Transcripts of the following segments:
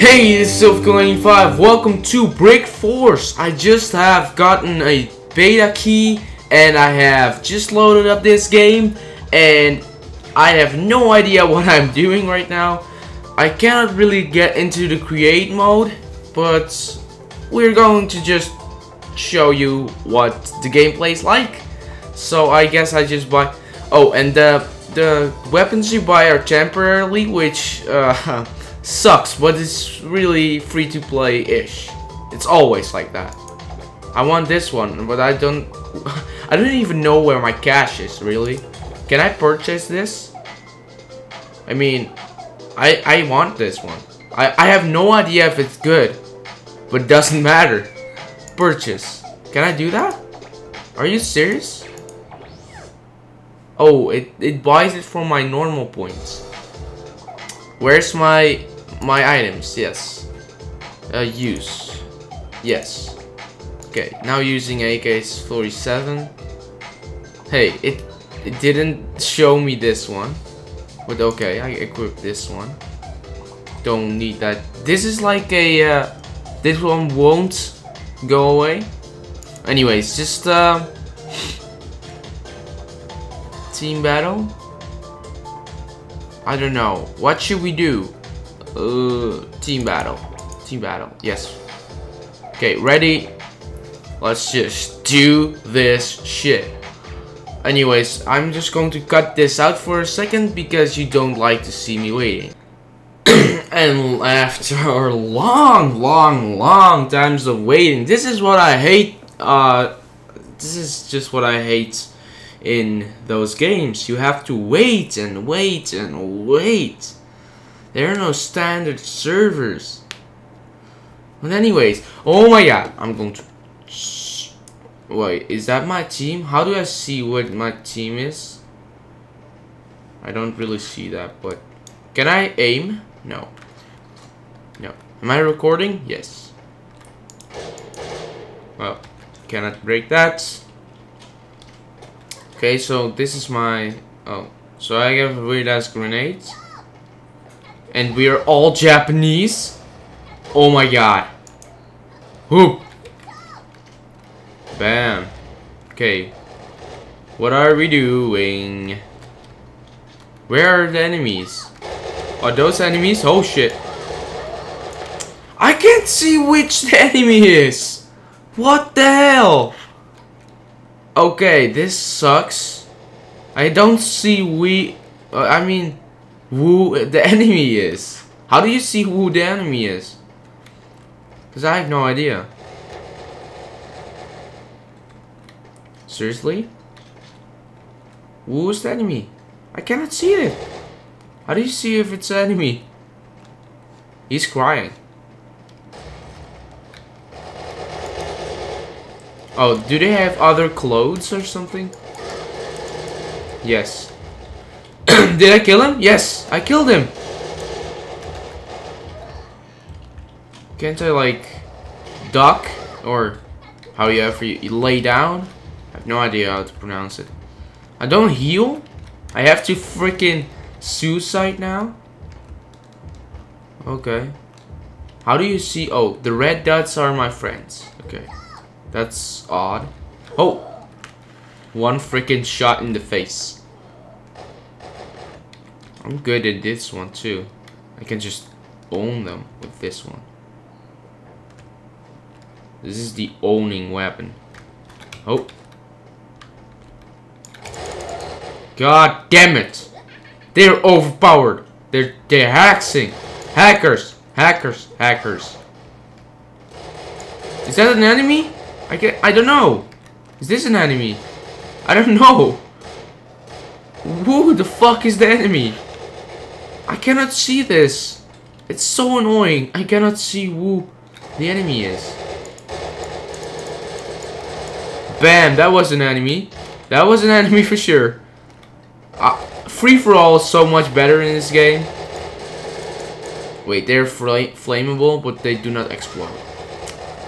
Hey, it's Silverkill95. Welcome to Brick Force. I just have gotten a beta key and I have just loaded up this game and I have no idea what I'm doing right now. I cannot really get into the create mode, but we're going to just show you what the gameplay is like. So I guess I just buy... Oh, and the weapons you buy are temporarily, which... sucks, but it's really free to play ish. It's always like that. I want this one, but I don't even know where my cash is, really. Can I purchase this? I mean, I want this one. I have no idea if it's good, but doesn't matter. Purchase. Can I do that? Are you serious? Oh, it buys it from my normal points. Where's my items? Yes. Use. Yes. Okay, now using AK-47. Hey, it didn't show me this one. But okay, I equip this one. Don't need that. This is like a... this one won't go away. Anyways, just... team battle? I don't know. What should we do? Team battle. Team battle. Yes. Okay, ready? Let's just do this shit. Anyways, I'm just going to cut this out for a second because you don't like to see me waiting. And after long times of waiting, this is what I hate. This is just what I hate. In those games, you have to wait and wait and wait. There are no standard servers. But anyways, oh my god, I'm going to... Wait, is that my team? How do I see what my team is? I don't really see that, but... Can I aim? No. No. Am I recording? Yes. Well, cannot break that. Okay, so this is my... Oh, so I have a weird-ass grenade. And we are all Japanese? Oh my god. Whoop. Bam. Okay. What are we doing? Where are the enemies? Are those enemies? Oh shit. I can't see which the enemy is. What the hell? Okay, this sucks. I don't see who the enemy is. How do you see who the enemy is? Because I have no idea. Seriously? Who's the enemy? I cannot see it. How do you see if it's an enemy? He's crying. Oh, do they have other clothes or something? Yes. Did I kill him? Yes, I killed him. Can't I, like, duck? Or however you lay down? I have no idea how to pronounce it. I don't heal? I have to freaking suicide now? Okay. How do you see? Oh, the red dots are my friends. Okay. That's odd. Oh! One freaking shot in the face. I'm good at this one too. I can just own them with this one. This is the owning weapon. Oh. God damn it! They're overpowered! They're hacking! Hackers! Hackers! Hackers! Is that an enemy? I don't know. Is this an enemy? I don't know. Who the fuck is the enemy? I cannot see this. It's so annoying. I cannot see who the enemy is. Bam, that was an enemy. That was an enemy for sure. Free-for-all is so much better in this game. Wait, they're flammable, but they do not explode.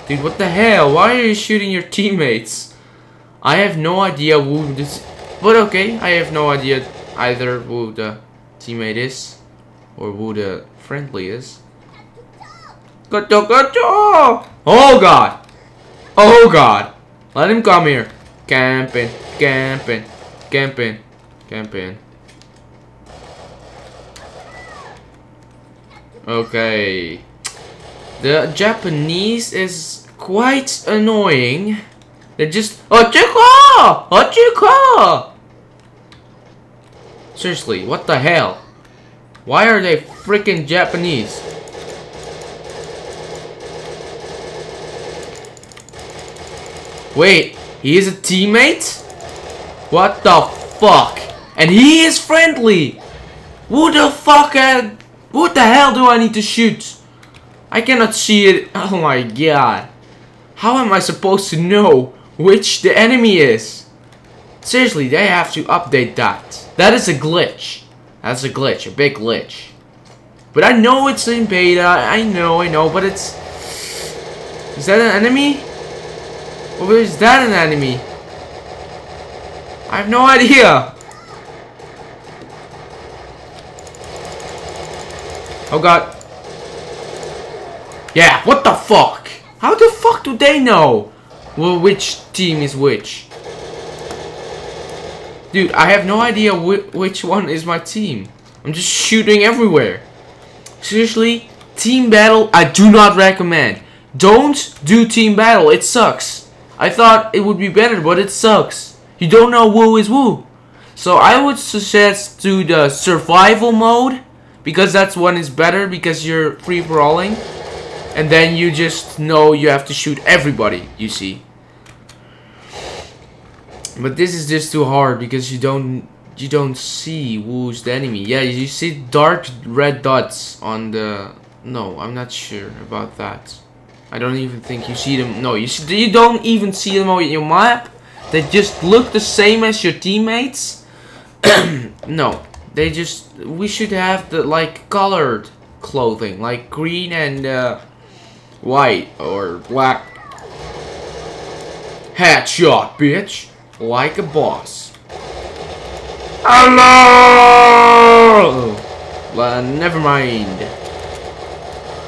Dude, what the hell? Why are you shooting your teammates? I have no idea who this... But okay, I have no idea either who the teammate is. Or who the friendly is. Go! Oh god! Oh god! Let him come here. Camping. Okay. The Japanese is quite annoying. They just Ochiko! Seriously, what the hell? Why are they freaking Japanese? Wait, he is a teammate? What the fuck? And he is friendly! What the hell do I need to shoot? I cannot see it. Oh my god. How am I supposed to know which the enemy is? Seriously, they have to update that. That is a glitch. That's a glitch, a big glitch. But I know it's in beta. I know, but it's... Is that an enemy? Or is that an enemy? I have no idea. Oh god. Yeah, what the fuck? How the fuck do they know which team is which? Dude, I have no idea which one is my team. I'm just shooting everywhere. Seriously, team battle, I do not recommend. Don't do team battle, it sucks. I thought it would be better, but it sucks. You don't know who is who. So I would suggest to the survival mode, because that's one is better, because you're free-for-alling. And then you just know you have to shoot everybody, you see. But this is just too hard because you don't see who's the enemy. Yeah, you see dark red dots on the... No, I'm not sure about that. I don't even think you see them. No, you don't even see them on your map. They just look the same as your teammates. No, they just... We should have the, like, colored clothing. Like green and white or black. Headshot, bitch. Like a boss. Hello! Never mind.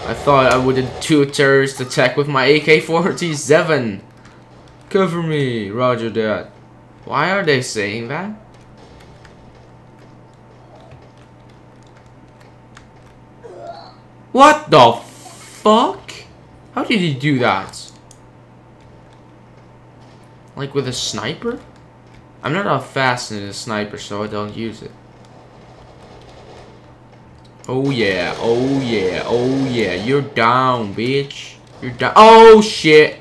I thought I would do a terrorist attack with my AK-47. Cover me, roger that. Why are they saying that? What the fuck? How did he do that? Like with a sniper? I'm not that fast in a sniper, so I don't use it. Oh yeah, oh yeah, oh yeah. You're down, bitch. You're down. Oh shit.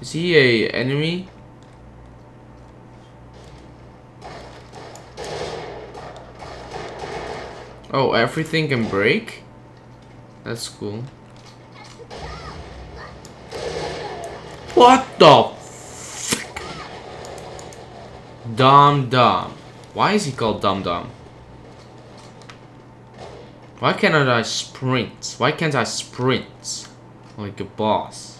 Is he a enemy? Oh, everything can break? That's cool. What the Dom Dom. Why is he called Dom Dom? Why cannot I sprint? Why can't I sprint? Like a boss.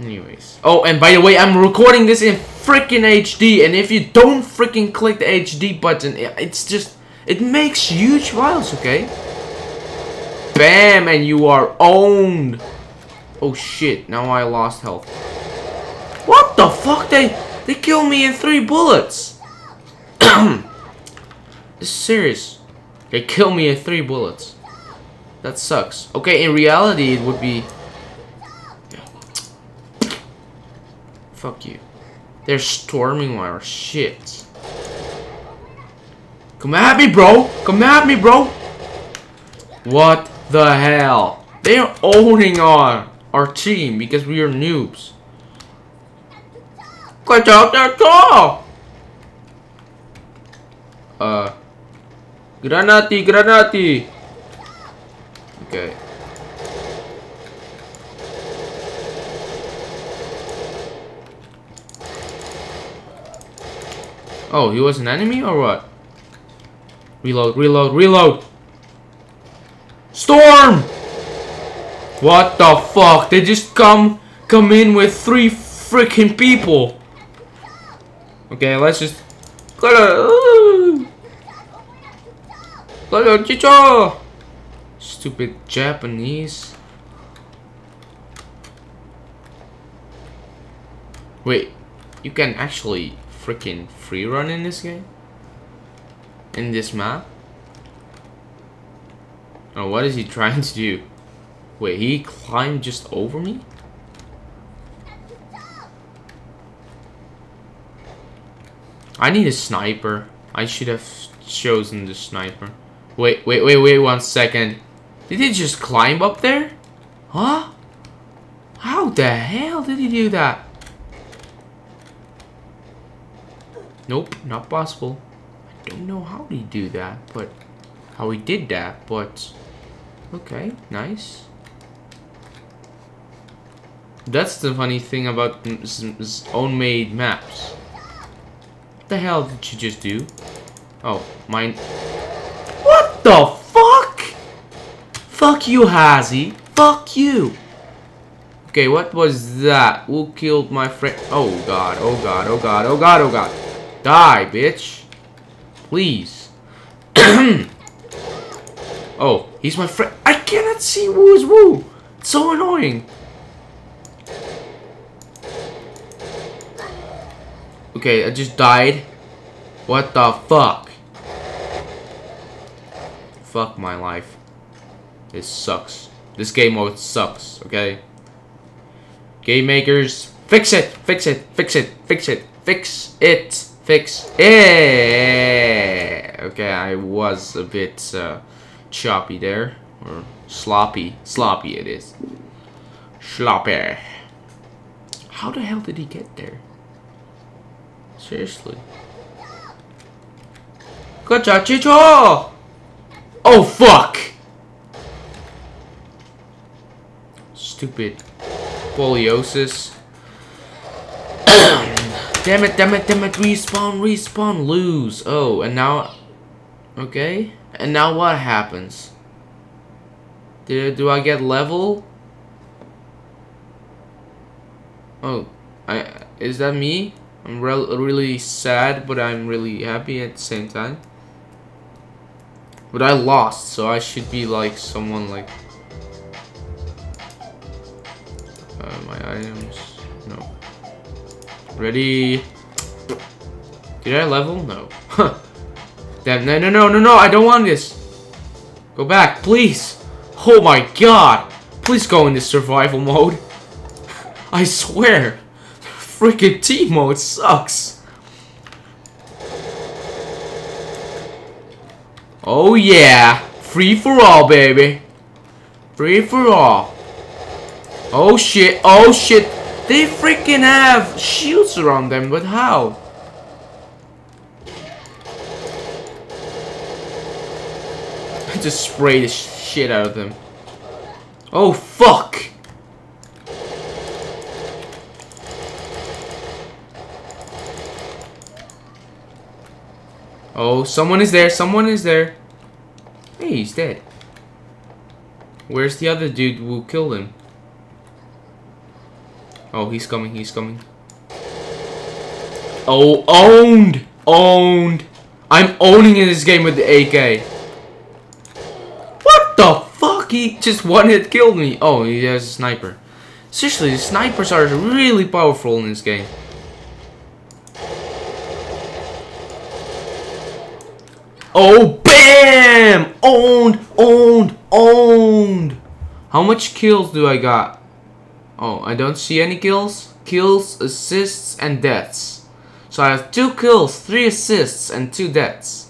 Anyways. Oh, and by the way, I'm recording this in freaking HD. And if you don't freaking click the HD button, it's just... It makes huge files, okay? Bam, and you are owned. Oh shit, now I lost health. What the fuck? They killed me in 3 bullets. This is serious. They killed me in 3 bullets. That sucks. Okay, in reality, it would be... Yeah. Fuck you. They're storming our shit. Come at me, bro. Come at me, bro. What the hell? They're owning our team because we are noobs. Get out that car! Granati! Okay. Oh, he was an enemy or what? Reload! Storm! What the fuck? They just come in with 3 freaking people! Okay, let's just... Stupid Japanese. Wait, you can actually freaking free run in this game? In this map? Oh, what is he trying to do? Wait, he climbed just over me? I need a sniper. I should have chosen the sniper. Wait 1 second. Did he just climb up there? Huh? How the hell did he do that? Nope, not possible. I don't know how he do that, but how he did that, but okay, nice. That's the funny thing about his own made maps. What the hell did you just do? Oh, mine. What the fuck? Fuck you, Hazy. Fuck you. Okay, what was that? Who killed my friend? Oh god, oh god, oh god, oh god, oh god. Die, bitch. Please. Oh, he's my friend. I cannot see who is who. It's so annoying. Okay, I just died. What the fuck? Fuck my life. This sucks. This game mode sucks, okay? Game makers, fix it! Fix it! Fix it! Fix it! Fix it! Fix it! Okay, I was a bit choppy there. Or sloppy. Sloppy it is. Sloppy. How the hell did he get there? Seriously. Gotcha, Chicho! Oh, fuck! Stupid poliosis. Damn it, damn it, damn it. Respawn, respawn, lose. Oh, and now. Okay. And now what happens? Do I get level? Oh, is that me? I'm really sad, but I'm really happy at the same time. But I lost, so I should be like someone like my items. No. Ready? Did I level? No. Damn! No! No! No! No! No! I don't want this. Go back, please. Oh my god! Please go into survival mode. I swear. Freaking team mode sucks. Oh yeah, free for all, baby. Free for all. Oh shit, oh shit. They freaking have shields around them, but how? I just spray the shit out of them. Oh fuck. Oh, someone is there, someone is there. Hey, he's dead. Where's the other dude who killed him? Oh, he's coming, he's coming. Oh, owned! Owned! I'm owning in this game with the AK. What the fuck? He just one-hit killed me. Oh, he has a sniper. Seriously, the snipers are really powerful in this game. Oh, BAM! Owned, owned, owned! How much kills do I got? Oh, I don't see any kills. Kills, assists, and deaths. So I have 2 kills, 3 assists, and 2 deaths.